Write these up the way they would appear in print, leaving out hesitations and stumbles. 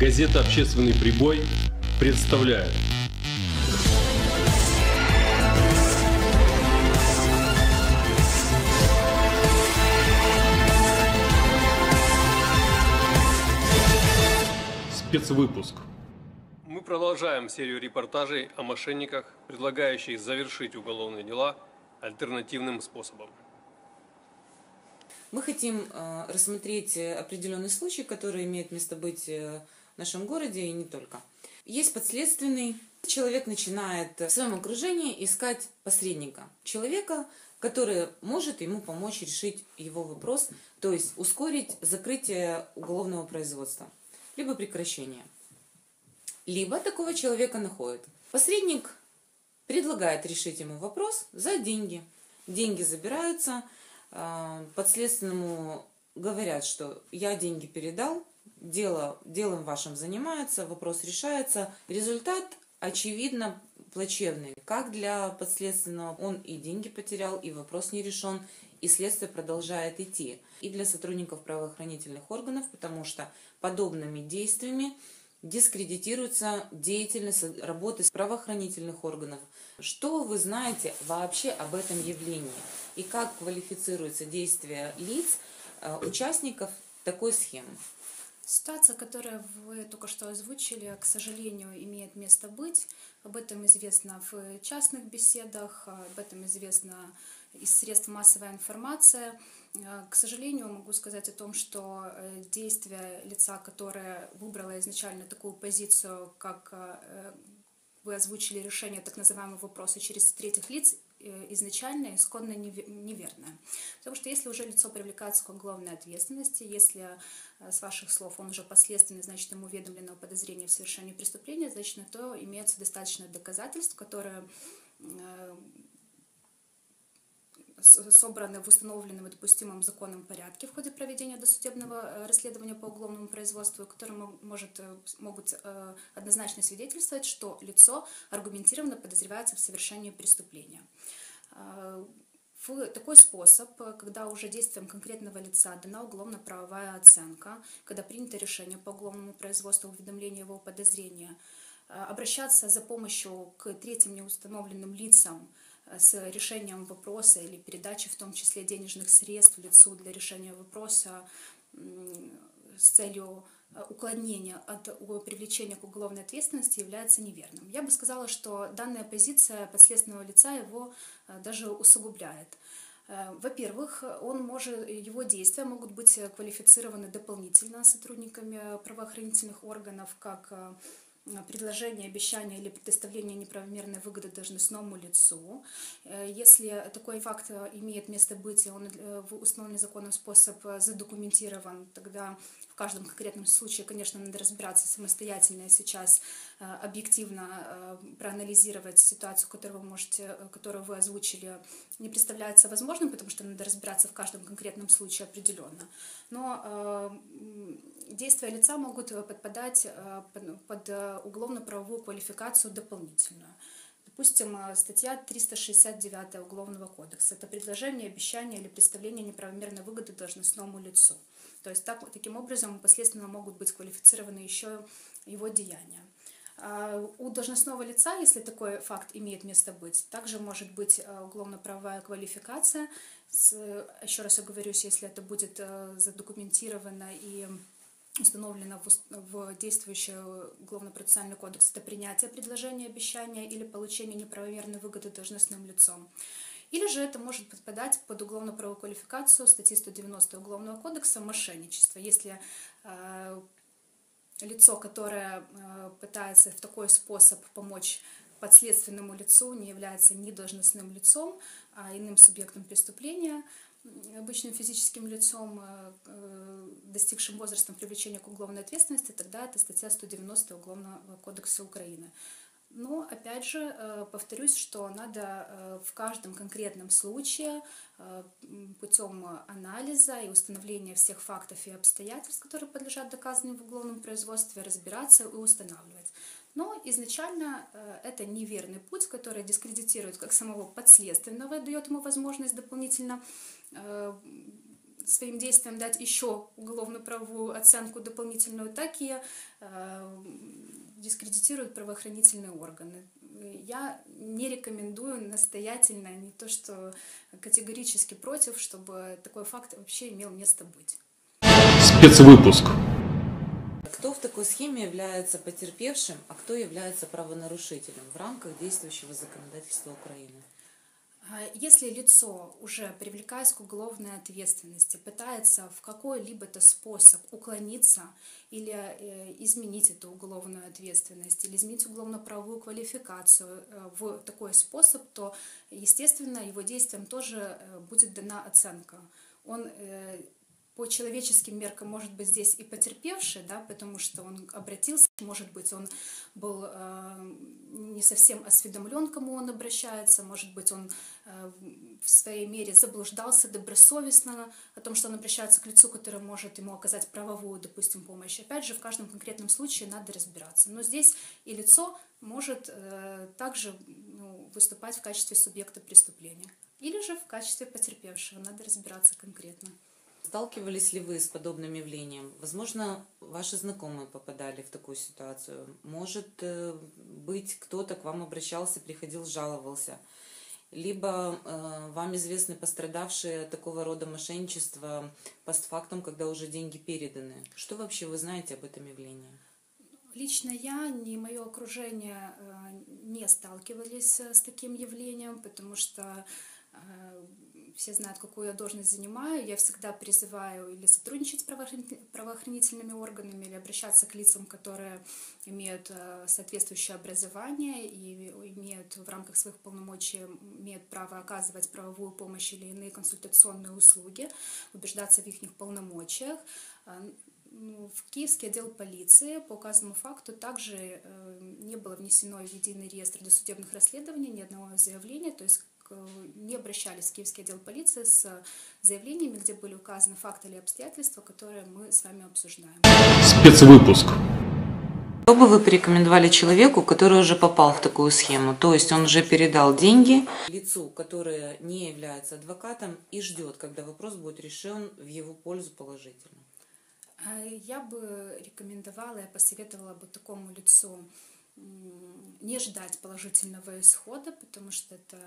Газета «Общественный прибой» представляет. Спецвыпуск. Мы продолжаем серию репортажей о мошенниках, предлагающих завершить уголовные дела альтернативным способом. Мы хотим рассмотреть определенный случай, который имеет место быть в нашем городе и не только. Есть подследственный. Человек начинает в своем окружении искать посредника. Человека, который может ему помочь решить его вопрос, то есть ускорить закрытие уголовного производства, либо прекращение. Либо такого человека находит. Посредник предлагает решить ему вопрос за деньги. Деньги забираются. Подследственному говорят, что я деньги передал, делом вашим занимается, вопрос решается. Результат, очевидно, плачевный. Как для подследственного, он и деньги потерял, и вопрос не решен, и следствие продолжает идти. И для сотрудников правоохранительных органов, потому что подобными действиями дискредитируется деятельность работы правоохранительных органов. Что вы знаете вообще об этом явлении? И как квалифицируются действия лиц, участников такой схемы? Ситуация, которую вы только что озвучили, к сожалению, имеет место быть. Об этом известно в частных беседах, об этом известно из средств массовой информации. К сожалению, могу сказать о том, что действия лица, которое выбрало изначально такую позицию, как вы озвучили решение так называемого вопроса через третьих лиц, изначально исконно неверное. Потому что если уже лицо привлекается к уголовной ответственности, если, с ваших слов, он уже последственно, значит, ему уведомлено о подозрении в совершении преступления, значит, на то имеется достаточно доказательств, которые собраны в установленном и допустимом законном порядке в ходе проведения досудебного расследования по уголовному производству, которые могут однозначно свидетельствовать, что лицо аргументированно подозревается в совершении преступления. В такой способ, когда уже действием конкретного лица дана уголовно-правовая оценка, когда принято решение по уголовному производству, уведомление его о подозрении, обращаться за помощью к третьим неустановленным лицам с решением вопроса или передачей, в том числе денежных средств лицу для решения вопроса с целью уклонения от привлечения к уголовной ответственности, является неверным. Я бы сказала, что данная позиция подследственного лица его даже усугубляет. Во-первых, его действия могут быть квалифицированы дополнительно сотрудниками правоохранительных органов как предложение, обещание или предоставление неправомерной выгоды должностному лицу. Если такой факт имеет место быть, и он в установленный законом способ задокументирован, тогда в каждом конкретном случае, конечно, надо разбираться самостоятельно и сейчас объективно проанализировать ситуацию, которую вы озвучили, не представляется возможным, потому что надо разбираться в каждом конкретном случае определенно. Но действия лица могут подпадать под уголовно-правовую квалификацию дополнительную. Допустим, статья 369 Уголовного кодекса. Это предложение, обещание или представление неправомерной выгоды должностному лицу. То есть таким образом последственно могут быть квалифицированы еще его деяния. У должностного лица, если такой факт имеет место быть, также может быть уголовно-правовая квалификация. Еще раз оговорюсь, если это будет задокументировано и установлено в действующий уголовно-процессуальный кодекс, это принятие предложения, обещания или получение неправомерной выгоды должностным лицом. Или же это может подпадать под уголовно-правовую квалификацию статьи 190 Уголовного кодекса «Мошенничество», если лицо, которое пытается в такой способ помочь подследственному лицу, не является ни должностным лицом, а иным субъектом преступления, обычным физическим лицом, достигшим возрастом привлечения к уголовной ответственности, тогда это статья 190 Уголовного кодекса Украины. Но, опять же, повторюсь, что надо в каждом конкретном случае путем анализа и установления всех фактов и обстоятельств, которые подлежат доказанию в уголовном производстве, разбираться и устанавливать. Но изначально это неверный путь, который дискредитирует как самого подследственного, дает ему возможность дополнительно своим действиям дать еще уголовно-правовую оценку дополнительную, так и дискредитируют правоохранительные органы. Я не рекомендую настоятельно, не то что категорически против, чтобы такой факт вообще имел место быть. Спецвыпуск. Кто в такой схеме является потерпевшим, а кто является правонарушителем в рамках действующего законодательства Украины? Если лицо, уже привлекаясь к уголовной ответственности, пытается в какой-либо способ уклониться или изменить эту уголовную ответственность, или изменить уголовно-правовую квалификацию в такой способ, то, естественно, его действиям тоже будет дана оценка. Он по человеческим меркам может быть здесь и потерпевший, да, потому что он обратился, может быть, он был не совсем осведомлен, к кому он обращается, может быть, он в своей мере заблуждался добросовестно о том, что он обращается к лицу, которое может ему оказать правовую, допустим, помощь. Опять же, в каждом конкретном случае надо разбираться. Но здесь и лицо может также выступать в качестве субъекта преступления. Или же в качестве потерпевшего, надо разбираться конкретно. Сталкивались ли вы с подобным явлением? Возможно, ваши знакомые попадали в такую ситуацию. Может быть, кто-то к вам обращался, приходил, жаловался. Либо вам известны пострадавшие такого рода мошенничества постфактум, когда уже деньги переданы. Что вообще вы знаете об этом явлении? Лично я, ни мое окружение не сталкивались с таким явлением, потому что все знают, какую я должность занимаю. Я всегда призываю или сотрудничать с правоохранительными органами, или обращаться к лицам, которые имеют соответствующее образование и имеют в рамках своих полномочий право оказывать правовую помощь или иные консультационные услуги, убеждаться в их полномочиях. В Киевский отдел полиции по указанному факту также не было внесено в единый реестр досудебных расследований ни одного заявления, то есть не обращались в Киевский отдел полиции с заявлениями, где были указаны факты или обстоятельства, которые мы с вами обсуждаем. Спецвыпуск. Что бы вы порекомендовали человеку, который уже попал в такую схему? То есть он уже передал деньги лицу, которое не является адвокатом и ждет, когда вопрос будет решен в его пользу положительно? Я бы рекомендовала, я посоветовала бы такому лицу не ждать положительного исхода, потому что это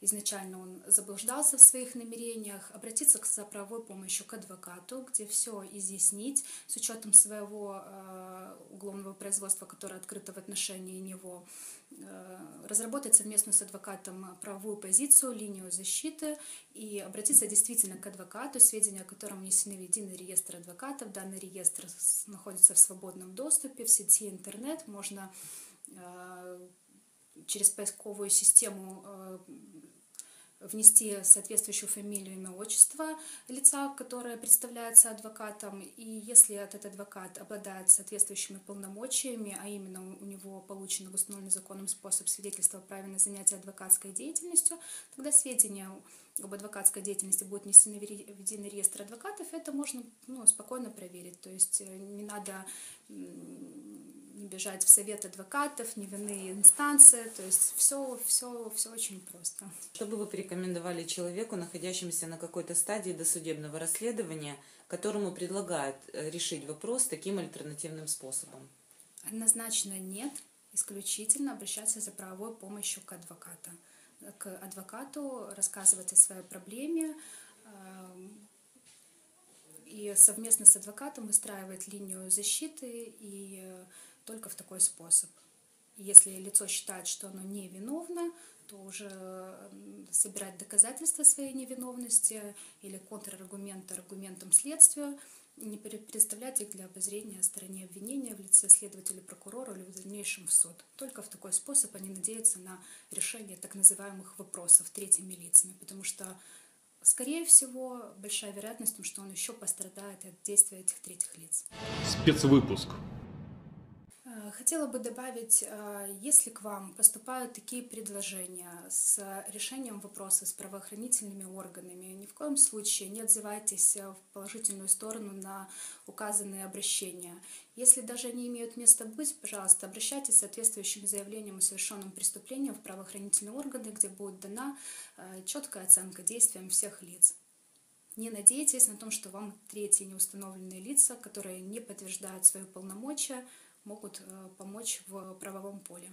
изначально он заблуждался в своих намерениях, обратиться за правовой помощью к адвокату, где все изъяснить с учетом своего уголовного производства, которое открыто в отношении него, разработать совместно с адвокатом правовую позицию, линию защиты и обратиться действительно к адвокату, сведения о котором внесены в единый реестр адвокатов. Данный реестр находится в свободном доступе, в сети интернет, можно через поисковую систему внести соответствующую фамилию, имя, отчество лица, которое представляется адвокатом, и если этот адвокат обладает соответствующими полномочиями, а именно у него получен установленный законным способ свидетельства о праве на занятие адвокатской деятельностью, тогда сведения об адвокатской деятельности будут внесены в единый реестр адвокатов, это можно спокойно проверить, то есть не надо бежать в совет адвокатов, невинные инстанции, то есть все очень просто. Что бы вы порекомендовали человеку, находящемуся на какой-то стадии досудебного расследования, которому предлагают решить вопрос таким альтернативным способом? Однозначно нет, исключительно обращаться за правовой помощью к адвокату, рассказывать о своей проблеме, и совместно с адвокатом выстраивать линию защиты, и только в такой способ. Если лицо считает, что оно невиновно, то уже собирать доказательства своей невиновности или контраргументы аргументом следствия, не представлять их для обозрения стороне обвинения в лице следователя, прокурора или в дальнейшем в суд. Только в такой способ они надеются на решение так называемых вопросов третьими лицами, потому что, скорее всего, большая вероятность, что он еще пострадает от действия этих третьих лиц. Спецвыпуск. Хотела бы добавить, если к вам поступают такие предложения с решением вопроса с правоохранительными органами, ни в коем случае не отзывайтесь в положительную сторону на указанные обращения. Если даже они имеют место быть, пожалуйста, обращайтесь с соответствующим заявлением о совершенном преступлении в правоохранительные органы, где будет дана четкая оценка действиям всех лиц. Не надейтесь на то, что вам третьи неустановленные лица, которые не подтверждают свои полномочия, могут помочь в правовом поле.